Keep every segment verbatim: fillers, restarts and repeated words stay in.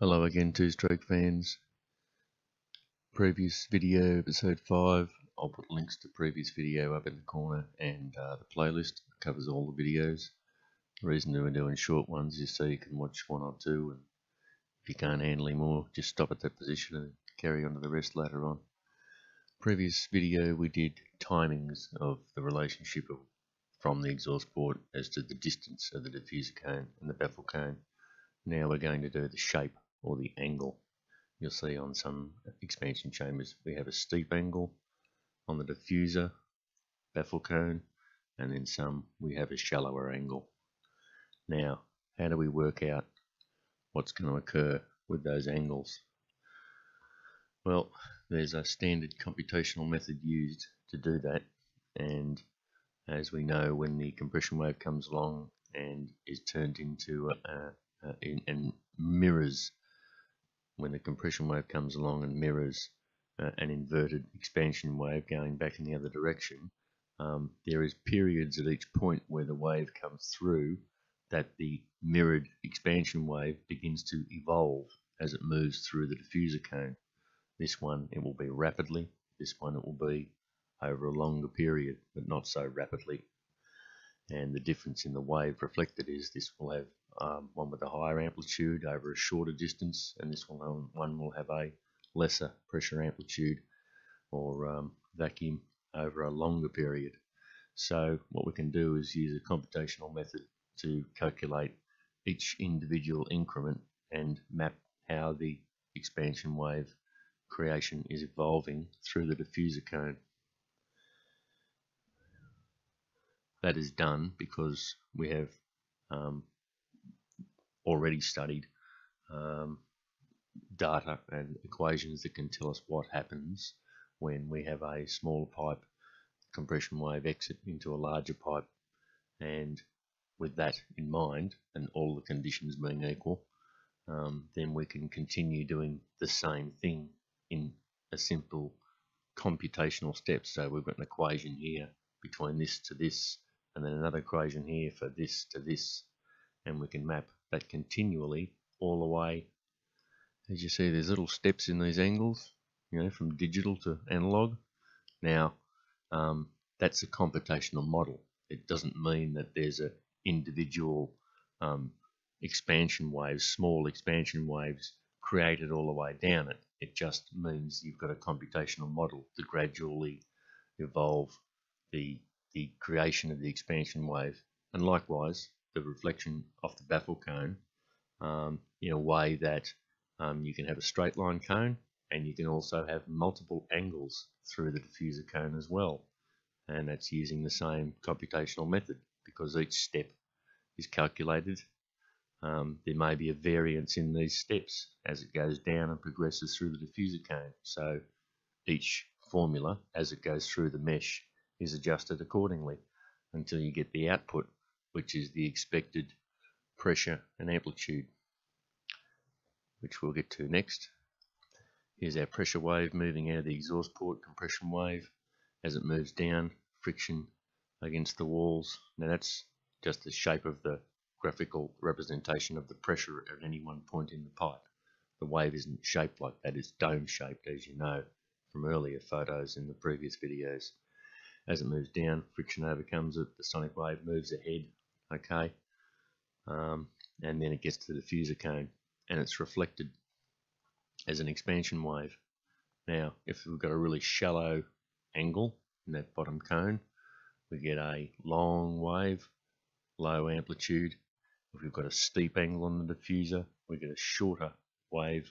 Hello again, Two Stroke fans. Previous video, episode five. I'll put links to previous video up in the corner, and uh, the playlist covers all the videos. The reason that we're doing short ones is so you can watch one or two, and if you can't handle any more, just stop at that position and carry on to the rest later on. Previous video we did timings of the relationship of, from the exhaust port as to the distance of the diffuser cone and the baffle cone. Now we're going to do the shape, or the angle. You'll see on some expansion chambers we have a steep angle on the diffuser, baffle cone, and then some we have a shallower angle. Now, how do we work out what's going to occur with those angles? Well, there's a standard computational method used to do that, and as we know, when the compression wave comes along and is turned into a, a, in, and mirrors when the compression wave comes along and mirrors uh, an inverted expansion wave going back in the other direction, um, there is periods at each point where the wave comes through that the mirrored expansion wave begins to evolve as it moves through the diffuser cone. This one it will be rapidly, this one it will be over a longer period but not so rapidly, and the difference in the wave reflected is this will have Um, one with a higher amplitude over a shorter distance, and this one, one will have a lesser pressure amplitude or um, vacuum over a longer period. So what we can do is use a computational method to calculate each individual increment and map how the expansion wave creation is evolving through the diffuser cone. That is done because we have um, already studied um, data and equations that can tell us what happens when we have a smaller pipe compression wave exit into a larger pipe, and with that in mind and all the conditions being equal, um, then we can continue doing the same thing in a simple computational step. So we've got an equation here between this to this, and then another equation here for this to this, and we can map that continually all the way. As you see, there's little steps in these angles, you know, from digital to analog. Now um, that's a computational model. It doesn't mean that there's a individual um, expansion waves, small expansion waves created all the way down it. It just means you've got a computational model to gradually evolve the, the creation of the expansion wave, and likewise the reflection off the baffle cone um, in a way that um, you can have a straight line cone, and you can also have multiple angles through the diffuser cone as well, and that's using the same computational method because each step is calculated. Um, there may be a variance in these steps as it goes down and progresses through the diffuser cone, so each formula as it goes through the mesh is adjusted accordingly until you get the output, which is the expected pressure and amplitude, which we'll get to next. Here's our pressure wave moving out of the exhaust port, compression wave. As it moves down, friction against the walls. Now that's just the shape of the graphical representation of the pressure at any one point in the pipe. The wave isn't shaped like that, it's dome shaped, as you know from earlier photos in the previous videos. As it moves down, friction overcomes it, the sonic wave moves ahead, okay, um, and then it gets to the diffuser cone and it's reflected as an expansion wave. Now if we've got a really shallow angle in that bottom cone, we get a long wave, low amplitude. If we've got a steep angle on the diffuser, we get a shorter wave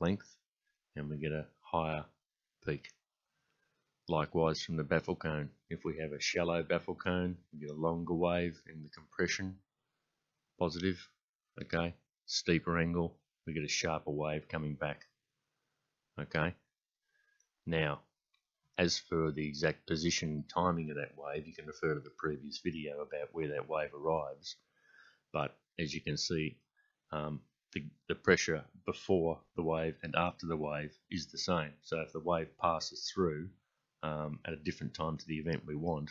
length and we get a higher peak. Likewise from the baffle cone, if we have a shallow baffle cone, we get a longer wave in the compression, positive, okay, steeper angle, we get a sharper wave coming back, okay. Now, as for the exact position and timing of that wave, you can refer to the previous video about where that wave arrives, but as you can see, um, The, the pressure before the wave and after the wave is the same. So if the wave passes through um, at a different time to the event we want,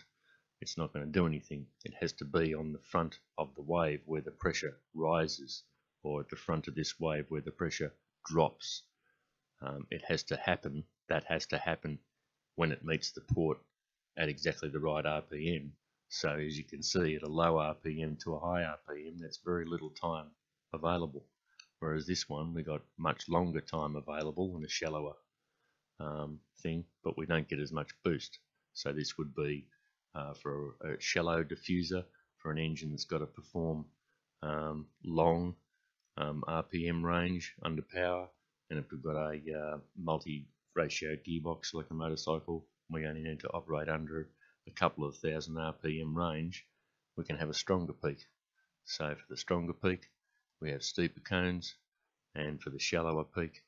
it's not going to do anything. It has to be on the front of the wave where the pressure rises or at the front of this wave where the pressure drops. Um, it has to happen. That has to happen when it meets the port at exactly the right R P M. So as you can see, at a low R P M to a high R P M, there's very little time available. Whereas this one, we got much longer time available and a shallower um, thing, but we don't get as much boost. So this would be uh, for a shallow diffuser, for an engine that's got to perform um, long um, R P M range under power, and if we've got a uh, multi-ratio gearbox like a motorcycle, we only need to operate under a couple of thousand R P M range, we can have a stronger peak. So for the stronger peak, we have steeper cones, and for the shallower peak,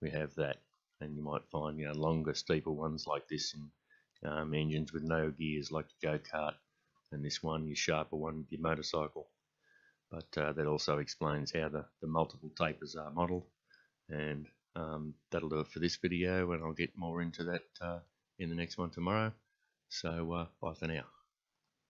we have that. And you might find, you know, longer, steeper ones like this in um, engines with no gears, like a go-kart, and this one, your sharper one, your motorcycle. But uh, that also explains how the, the multiple tapers are modelled, and um, that'll do it for this video, and I'll get more into that uh, in the next one tomorrow. So uh, bye for now.